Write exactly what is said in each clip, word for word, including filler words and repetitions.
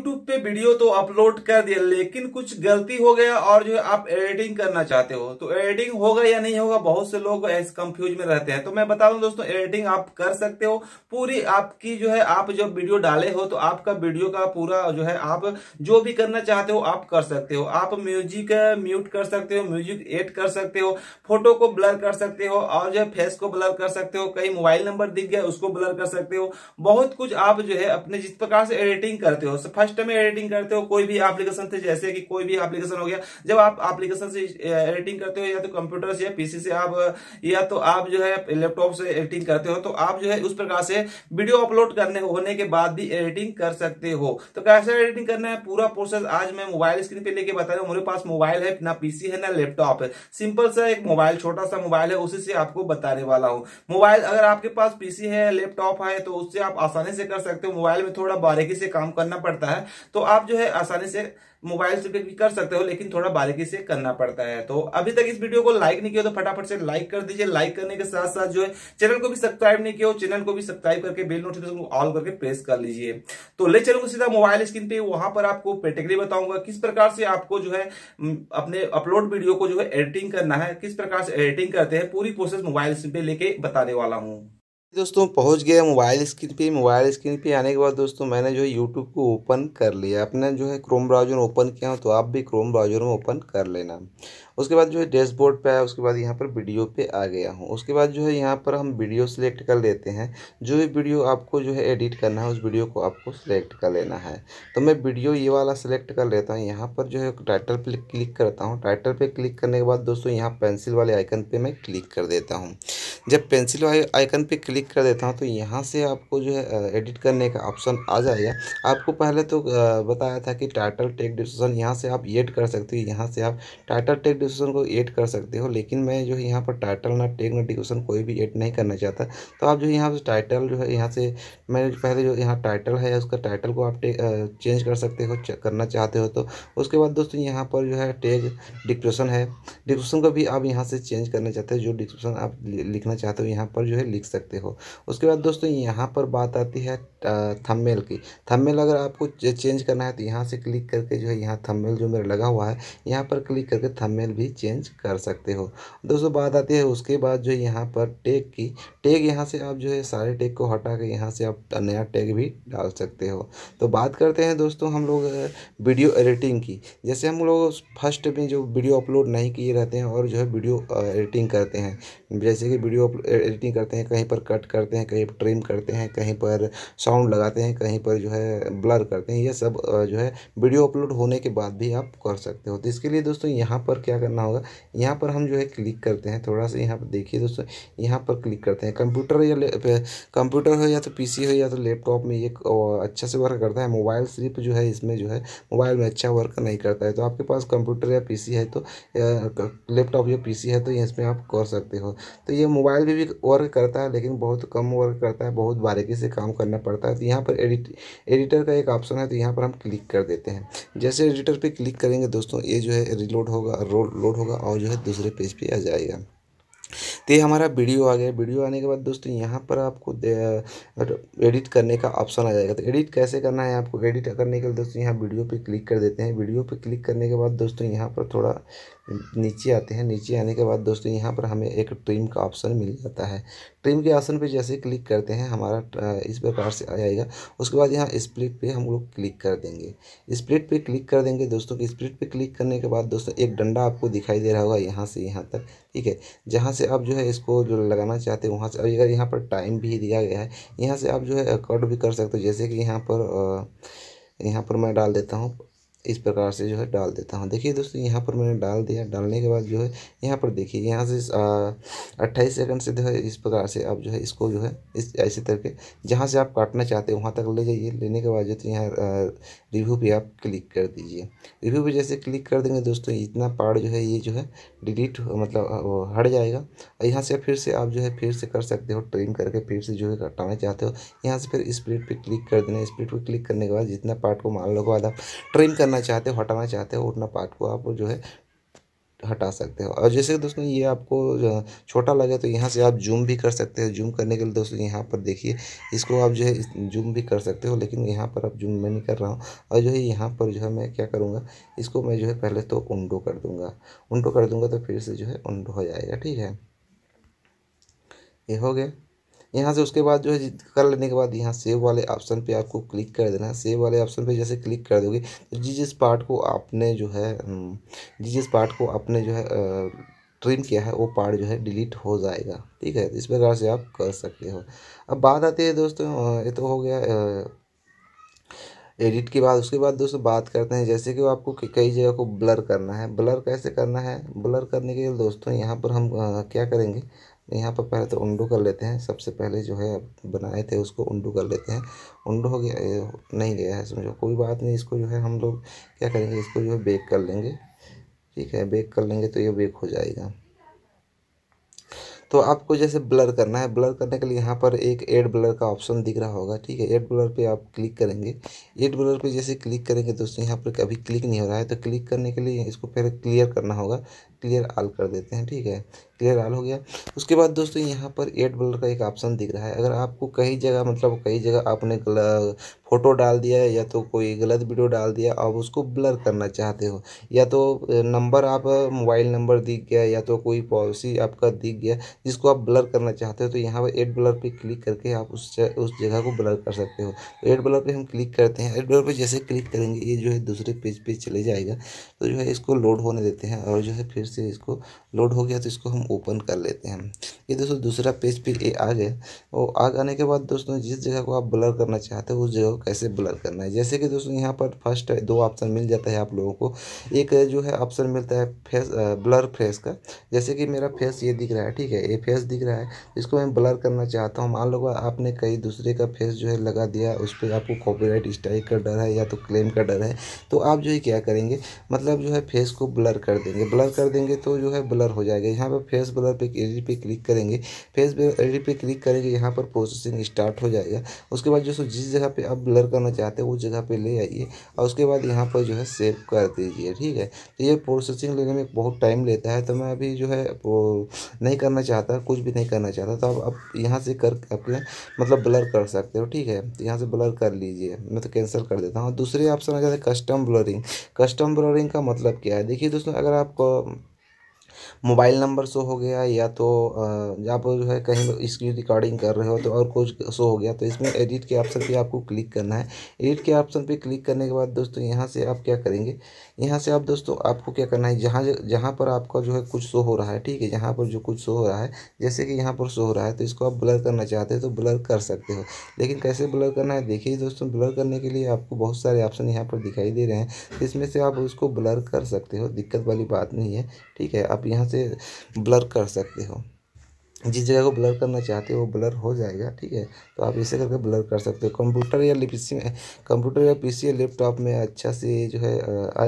YouTube पे video तो upload कर दिया, लेकिन कुछ गलती हो गया और जो है आप एडिटिंग करना चाहते हो, तो एडिटिंग होगा या नहीं होगा, बहुत से लोग ऐसे कंफ्यूज में रहते हैं। तो मैं बता दूं दोस्तों, एडिटिंग आप कर सकते हो पूरी। आपकी जो है आप जब वीडियो डाले हो तो आपका वीडियो का पूरा जो है आप जो भी करना चाहते हो आप कर सकते हो। आप म्यूजिक म्यूट कर सकते हो, म्यूजिक एड कर सकते हो, फोटो को ब्लर कर सकते हो और जो है फेस को ब्लर कर सकते हो, कहीं मोबाइल नंबर दिख गया उसको ब्लर कर सकते हो। बहुत कुछ आप जो है अपने जिस प्रकार से एडिटिंग करते हो, फर्स्ट टाइम एडिटिंग करते हो कोई भी एप्लीकेशन से, जैसे कि कोई भी एप्लीकेशन हो गया, जब आप एप्लीकेशन से एडिटिंग करते हो या तो कंप्यूटर से या पीसी से आप, या तो आप जो है लैपटॉप से एडिटिंग करते हो, तो आप जो है उस प्रकार से वीडियो अपलोड करने होने के बाद भी एडिटिंग कर सकते हो। तो कैसे एडिटिंग करना है पूरा प्रोसेस आज मैं मोबाइल स्क्रीन पे लेके बता रहा हूँ। मेरे पास मोबाइल है, ना पीसी है ना लैपटॉप है, सिंपल सा एक मोबाइल, छोटा सा मोबाइल है, उसी से आपको बताने वाला हूँ। मोबाइल अगर आपके पास पीसी है लैपटॉप है तो उससे आप आसानी से कर सकते हो। मोबाइल में थोड़ा बारीकी से काम करना पड़ता है, तो आप जो है आसानी से मोबाइल से भी कर सकते हो, लेकिन थोड़ा बारीकी से करना पड़ता है। तो अभी तक इस वीडियो को लाइक नहीं किया तो फटाफट से लाइक कर दीजिए। लाइक करने के साथ साथ जो है चैनल को भी सब्सक्राइब नहीं किया हो, चैनल को भी सब्सक्राइब करके बेल नोटिफिकेशन को ऑल करके प्रेस कर लीजिए। तो ले चलूंगा सीधा मोबाइल स्क्रीन पे, वहां पर आपको कैटेगरी बताऊंगा किस प्रकार से आपको जो है अपने अपलोड वीडियो को जो है एडिटिंग करना है, किस प्रकार से एडिटिंग करते हैं, पूरी प्रोसेस मोबाइल स्क्रीन पे लेके बताने वाला हूँ। दोस्तों पहुंच गया मोबाइल स्क्रीन पे। मोबाइल स्क्रीन पे आने के बाद दोस्तों मैंने जो है यूट्यूब को ओपन कर लिया, अपने जो है क्रोम ब्राउज़र ओपन किया हो, तो आप भी क्रोम ब्राउज़र में ओपन कर लेना। उसके बाद जो है डैशबोर्ड पे आया, उसके बाद यहाँ पर वीडियो पे आ गया हूँ। उसके बाद जो है यहाँ पर हम वीडियो सिलेक्ट कर लेते हैं, जो भी वीडियो आपको जो है एडिट करना है उस वीडियो को आपको सिलेक्ट कर लेना है। तो मैं वीडियो ये वाला सिलेक्ट कर लेता हूँ। यहाँ पर जो है टाइटल पर क्लिक करता हूँ। टाइटल पर क्लिक करने के बाद दोस्तों यहाँ पेंसिल वाले आइकन पर मैं क्लिक कर देता हूँ। जब पेंसिल वाले आइकन पर क्लिक कर देता हूँ तो यहाँ से आपको जो है एडिट करने का ऑप्शन आ जाएगा। आपको पहले तो बताया था कि टाइटल टैग डिस्क्रिप्शन यहाँ से आप ऐड कर सकते हो, यहाँ से आप टाइटल टैग डिस्क्रिप्शन को ऐड कर सकते हो, लेकिन मैं जो है यहाँ पर टाइटल ना टैग ना डिस्क्रिप्शन कोई भी ऐड नहीं करना चाहता। तो आप जो यहाँ से टाइटल जो है यहाँ से मैंने पहले जो यहाँ टाइटल है उसका टाइटल को आप चेंज कर सकते हो करना चाहते हो तो। उसके बाद दोस्तों यहाँ पर जो है टैग डिस्क्रिप्शन है, डिस्क्रिप्शन को भी आप यहाँ से चेंज करना चाहते हो, जो डिस्क्रिप्शन आप लिखना चाहते हो यहाँ पर जो है लिख सकते हो। उसके बाद दोस्तों यहाँ पर बात आती है थंबनेल की। थंबनेल अगर आपको चेंज करना है तो यहाँ से क्लिक करके जो है यहाँ थंबनेल जो मेरा लगा हुआ है यहाँ पर क्लिक करके थंबनेल भी चेंज कर सकते हो दोस्तों। बात आती है उसके बाद जो यहाँ पर टैग की, टैग यहाँ से आप जो है सारे टैग को हटा के यहाँ से आप नया टैग भी डाल सकते हो। तो बात करते हैं दोस्तों हम लोग वीडियो एडिटिंग की। जैसे हम लोग फर्स्ट में जो वीडियो अपलोड नहीं किए रहते हैं और जो है वीडियो एडिटिंग करते हैं, जैसे कि वीडियो एडिटिंग करते हैं, कहीं पर कट करते हैं, कहीं पर ट्रिम करते हैं, कहीं पर साउंड लगाते हैं, कहीं पर जो है ब्लर करते हैं, ये सब जो है वीडियो अपलोड होने के बाद भी आप कर सकते हो। तो इसके लिए दोस्तों यहाँ पर क्या करना होगा, यहाँ पर हम जो है क्लिक करते हैं, थोड़ा सा यहाँ पर देखिए दोस्तों, यहाँ पर क्लिक करते हैं। कंप्यूटर या कंप्यूटर हो या तो पीसी हो या तो लैपटॉप में ये अच्छा से वर्क करता है, मोबाइल सिर्फ जो है इसमें जो है मोबाइल में अच्छा वर्क नहीं करता है। तो आपके पास कंप्यूटर या पीसी है तो लैपटॉप या पीसी है तो इसमें आप कर सकते हो। तो ये मोबाइल में भी वर्क करता है लेकिन बहुत कम वर्क करता है, बहुत बारीकी से काम करना पड़ता है। तो यहाँ पर एडिट एडिटर का एक ऑप्शन है, तो यहाँ पर हम क्लिक कर देते हैं। जैसे एडिटर पे क्लिक करेंगे दोस्तों ये जो है रिलोड होगा, रोल लोड होगा और जो है दूसरे पेज पे आ जाएगा। तो ये हमारा वीडियो आ गया। वीडियो आने के बाद दोस्तों यहाँ पर आपको एडिट करने का ऑप्शन आ जाएगा। तो एडिट कैसे करना है आपको, एडिट करने के लिए दोस्तों यहाँ वीडियो पे क्लिक कर देते हैं। वीडियो पे क्लिक करने के बाद दोस्तों यहाँ पर थोड़ा नीचे आते हैं। नीचे आने के बाद दोस्तों यहाँ पर हमें एक ट्रिम का ऑप्शन मिल जाता है। ट्रिम के ऑप्शन पे जैसे क्लिक करते हैं हमारा इस प्रकार से आ जाएगा। उसके बाद यहाँ स्प्लिट पे हम लोग क्लिक कर देंगे, स्प्लिट पे क्लिक कर देंगे दोस्तों। स्प्लिट पे क्लिक करने के बाद दोस्तों एक डंडा आपको दिखाई दे रहा होगा यहाँ से यहाँ तक, ठीक है, जहाँ से आप जो है इसको जो लगाना चाहते हो वहाँ से। अगर यहाँ पर टाइम भी दिया गया है, यहाँ से आप जो है कट भी कर सकते हो। जैसे कि यहाँ पर यहाँ पर मैं डाल देता हूँ, इस प्रकार से जो है डाल देता हूँ। देखिए दोस्तों यहाँ पर मैंने डाल दिया। डालने के बाद जो है यहाँ पर देखिए यहाँ से अट्ठाईस सेकंड से जो है इस प्रकार से आप जो है इसको जो है इस ऐसे करके जहाँ से आप काटना चाहते हो वहाँ तक ले जाइए। लेने के बाद जो तो यहाँ रिव्यू पे आप क्लिक कर दीजिए। रिव्यू पे जैसे क्लिक कर देंगे दोस्तों इतना पार्ट जो है ये जो है डिलीट मतलब हट जाएगा। और यहाँ से फिर से आप जो है फिर से कर सकते हो, ट्रिम करके फिर से जो है कटाना चाहते हो यहाँ से फिर स्प्लिट पर क्लिक कर देना। स्प्लिट पर क्लिक करने के बाद जितना पार्ट को मान लो के बाद आप ट्रिम चाहते हो, हटाना चाहते हो उतना पार्ट को आप जो है हटा सकते हो। और जैसे दोस्तों ये आपको छोटा लगे तो यहाँ से आप जूम भी कर सकते हो। जूम करने के लिए दोस्तों यहाँ पर देखिए, इसको आप जो है जूम भी कर सकते हो, लेकिन यहाँ पर आप जूम मैं नहीं कर रहा हूँ। और जो है यहाँ पर जो है मैं क्या करूँगा, इसको मैं जो है पहले तो उंडो कर दूँगा। उंडो कर दूँगा तो फिर से जो है उंडो हो जाएगा। ठीक है, ये हो गया। यहाँ से उसके बाद जो है कर लेने के बाद यहाँ सेव वाले ऑप्शन पे आपको क्लिक कर देना है। सेव वाले ऑप्शन पे जैसे क्लिक कर दोगे तो जिस जिस पार्ट को आपने जो है जिस जिस पार्ट को आपने जो है ट्रिम किया है वो पार्ट जो है डिलीट हो जाएगा। ठीक है, इस प्रकार से आप कर सकते हो। अब बात आती है दोस्तों, ये तो हो गया एडिट के बाद। उसके बाद दोस्तों बात करते हैं जैसे कि आपको कई जगह को ब्लर करना है। ब्लर कैसे करना है? ब्लर करने के लिए दोस्तों यहाँ पर हम क्या करेंगे, यहाँ पर पहले तो उंडो कर लेते हैं। सबसे पहले जो है बनाए थे उसको उंडो कर लेते हैं। उंडो हो गया, नहीं गया है समझो, कोई बात नहीं। इसको जो है हम लोग क्या करेंगे, इसको जो है बेक कर लेंगे। ठीक है, बेक कर लेंगे तो ये बेक हो जाएगा। तो आपको जैसे ब्लर करना है, ब्लर करने के लिए यहाँ पर एक एड ब्लर का ऑप्शन दिख रहा होगा। ठीक है, एड ब्लर पे आप क्लिक करेंगे। एड ब्लर पे जैसे क्लिक करेंगे दोस्तों, यहाँ पर अभी क्लिक नहीं हो रहा है, तो क्लिक करने के लिए इसको पहले क्लियर करना होगा। क्लियर आल कर देते हैं। ठीक है, क्लियर आल हो गया। उसके बाद दोस्तों यहाँ पर एड ब्लर का एक ऑप्शन दिख रहा है। अगर आपको कई जगह मतलब कई जगह आपने फ़ोटो डाल दिया है या तो कोई गलत वीडियो डाल दिया, आप उसको ब्लर करना चाहते हो, या तो नंबर आप मोबाइल नंबर दिख गया या तो कोई पॉलिसी आपका दिख गया जिसको आप ब्लर करना चाहते हो, तो यहाँ पर एड ब्लर पे क्लिक करके आप उस उस जगह को ब्लर कर सकते हो। तो एड ब्लर पे हम क्लिक करते हैं। एड ब्लर पे जैसे क्लिक करेंगे ये जो है दूसरे पेज पे चले जाएगा। तो जो है इसको लोड होने देते हैं और जो है फिर से इसको लोड हो गया तो इसको हम ओपन कर लेते हैं। ये दोस्तों दूसरा पेज पे ये आ गया। और आग आने के बाद दोस्तों जिस जगह को आप ब्लर करना चाहते हो उस जगह कैसे ब्लर करना है, जैसे कि दोस्तों यहाँ पर फर्स्ट दो ऑप्शन मिल जाता है आप लोगों को। एक जो है ऑप्शन मिलता है फेस ब्लर फेस का। जैसे कि मेरा फेस ये दिख रहा है, ठीक है, ये फेस दिख रहा है, इसको मैं ब्लर करना चाहता हूँ। मान लो आपने कहीं दूसरे का फेस जो है लगा दिया, उस पर आपको कॉपीराइट स्ट्राइक का डर है या तो क्लेम का डर है, तो आप जो है क्या करेंगे, मतलब जो है फेस को ब्लर कर देंगे। ब्लर कर देंगे तो जो है ब्लर हो जाएगा। यहाँ पर फेस ब्लर पे एडिट पे क्लिक करेंगे। फेस एडिट पे क्लिक करेंगे, यहाँ पर प्रोसेसिंग स्टार्ट हो जाएगा। उसके बाद जो जिस जगह पर आप ब्लर करना चाहते हो उस जगह पे ले आइए और उसके बाद यहाँ पर जो है सेव कर दीजिए। ठीक है, तो ये प्रोसेसिंग लेने में बहुत टाइम लेता है, तो मैं अभी जो है नहीं करना चाहता, कुछ भी नहीं करना चाहता। तो आप आप यहाँ से कर अपने मतलब ब्लर कर सकते हो। ठीक है, तो यहाँ से ब्लर कर लीजिए। मैं तो कैंसिल कर देता हूँ। दूसरे ऑप्शन आ जाता है कस्टम ब्लरिंग। कस्टम ब्लरिंग का मतलब क्या है, देखिए दोस्तों, अगर आपको मोबाइल नंबर शो हो गया या तो आप जो है कहीं स्क्रीन रिकॉर्डिंग कर रहे हो तो और कुछ शो हो गया, तो इसमें एडिट के ऑप्शन पे आपको क्लिक करना है। एडिट के ऑप्शन पे क्लिक करने के बाद दोस्तों यहाँ से आप क्या करेंगे, यहाँ से आप दोस्तों आपको क्या करना है, जहाँ जहाँ पर आपका जो है कुछ शो हो रहा है, ठीक है, जहाँ पर जो कुछ शो हो रहा है, जैसे कि यहाँ पर शो हो रहा है, तो इसको आप ब्लर करना चाहते हो तो ब्लर कर सकते हो। लेकिन कैसे ब्लर करना है, देखिए दोस्तों, ब्लर करने के लिए आपको बहुत सारे ऑप्शन यहाँ पर दिखाई दे रहे हैं, इसमें से आप उसको ब्लर कर सकते हो, दिक्कत वाली बात नहीं है। ठीक है, आप यहाँ से ब्लर कर सकते हो, जिस जगह को ब्लर करना चाहते हो वो ब्लर हो जाएगा। ठीक है, तो आप इसे करके ब्लर कर सकते हो। कंप्यूटर या पीसी में कंप्यूटर या पीसी या लैपटॉप में अच्छा से जो है आ,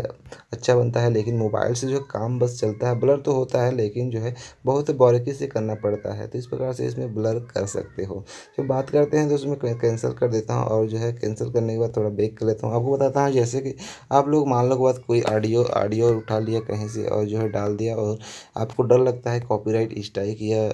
अच्छा बनता है, लेकिन मोबाइल से जो काम बस चलता है। ब्लर तो होता है लेकिन जो है बहुत बारीकी से करना पड़ता है, तो इस प्रकार से इसमें ब्लर कर सकते हो। जब बात करते हैं तो उसमें कैंसिल कर देता हूँ और जो है कैंसिल करने के बाद थोड़ा बेक कर लेता हूँ। आपको बताता हूँ जैसे कि आप लोग मान लो बात कोई ऑडियो ऑडियो उठा लिया कहीं से और जो है डाल दिया और आपको डर लगता है कॉपीराइट स्ट्राइक या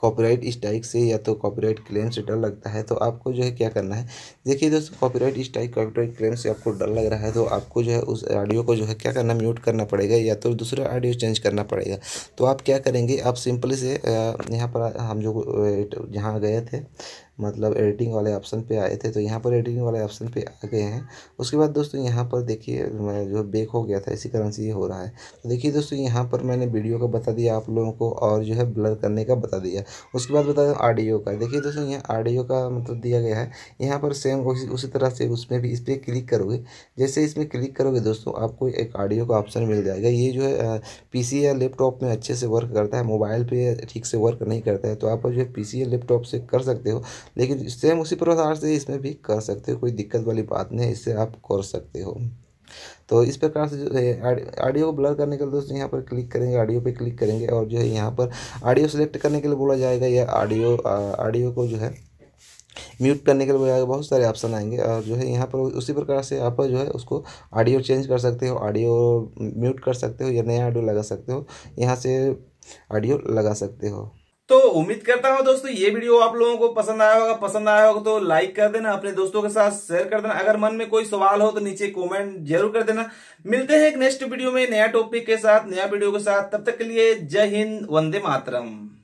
कॉपीराइट स्ट्राइक से या तो कॉपीराइट क्लेम से डर लगता है, तो आपको जो है क्या करना है, देखिए दोस्तों, कॉपीराइट स्ट्राइक कॉपीराइट क्लेम से आपको डर लग रहा है तो आपको जो है उस ऑडियो को जो है क्या करना, म्यूट करना पड़ेगा या तो दूसरा ऑडियो चेंज करना पड़ेगा। तो आप क्या करेंगे, आप सिंपली से यहाँ पर हम जो जहाँ गए थे मतलब एडिटिंग वाले ऑप्शन पे आए थे, तो यहाँ पर एडिटिंग वाले ऑप्शन पे आ गए हैं। उसके बाद दोस्तों यहाँ पर देखिए मैं जो बेक हो गया था, इसी कारण से ये हो रहा है। तो देखिए दोस्तों यहाँ पर मैंने वीडियो का बता दिया आप लोगों को और जो है ब्लर करने का बता दिया। उसके बाद बता दें ऑडियो का। देखिए दोस्तों यहाँ ऑडियो का मतलब दिया गया है, यहाँ पर सेम उसी तरह से उसमें भी इस पर क्लिक करोगे। जैसे इसमें क्लिक करोगे दोस्तों आपको एक ऑडियो का ऑप्शन मिल जाएगा। ये जो है पी सी या लैपटॉप में अच्छे से वर्क करता है, मोबाइल पर ठीक से वर्क नहीं करता है, तो आप जो है पी सी या लैपटॉप से कर सकते हो, लेकिन सेम उसी प्रकार से इसमें भी कर सकते हो, कोई दिक्कत वाली बात नहीं, इससे आप कर सकते हो। तो इस प्रकार से जो है ऑडियो को ब्लर करने के लिए दोस्तों यहाँ पर क्लिक करेंगे, ऑडियो पे क्लिक करेंगे और जो है यहाँ पर ऑडियो सेलेक्ट करने के लिए बोला जाएगा या ऑडियो ऑडियो को जो है म्यूट करने के लिए बहुत सारे ऑप्शन आएंगे और जो है यहाँ पर उसी प्रकार से आप जो है उसको ऑडियो चेंज कर सकते हो, ऑडियो म्यूट कर सकते हो या नया ऑडियो लगा सकते हो, यहाँ से ऑडियो लगा सकते हो। तो उम्मीद करता हूं दोस्तों ये वीडियो आप लोगों को पसंद आया होगा, पसंद आया होगा तो लाइक कर देना, अपने दोस्तों के साथ शेयर कर देना, अगर मन में कोई सवाल हो तो नीचे कमेंट जरूर कर देना। मिलते हैं एक नेक्स्ट वीडियो में नया टॉपिक के साथ, नया वीडियो के साथ, तब तक के लिए जय हिंद, वंदे मातरम।